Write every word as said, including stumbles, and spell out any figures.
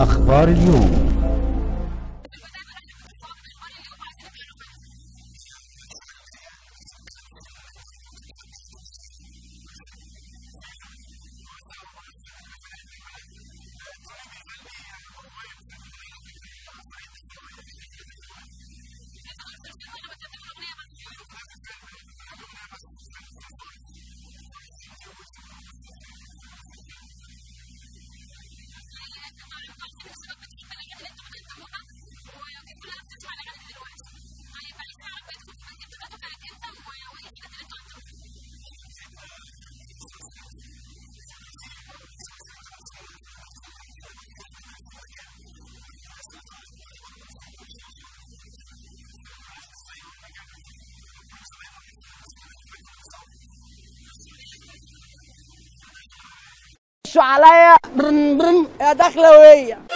أخبار اليوم. شو عليا برن برن يا دخلاوية.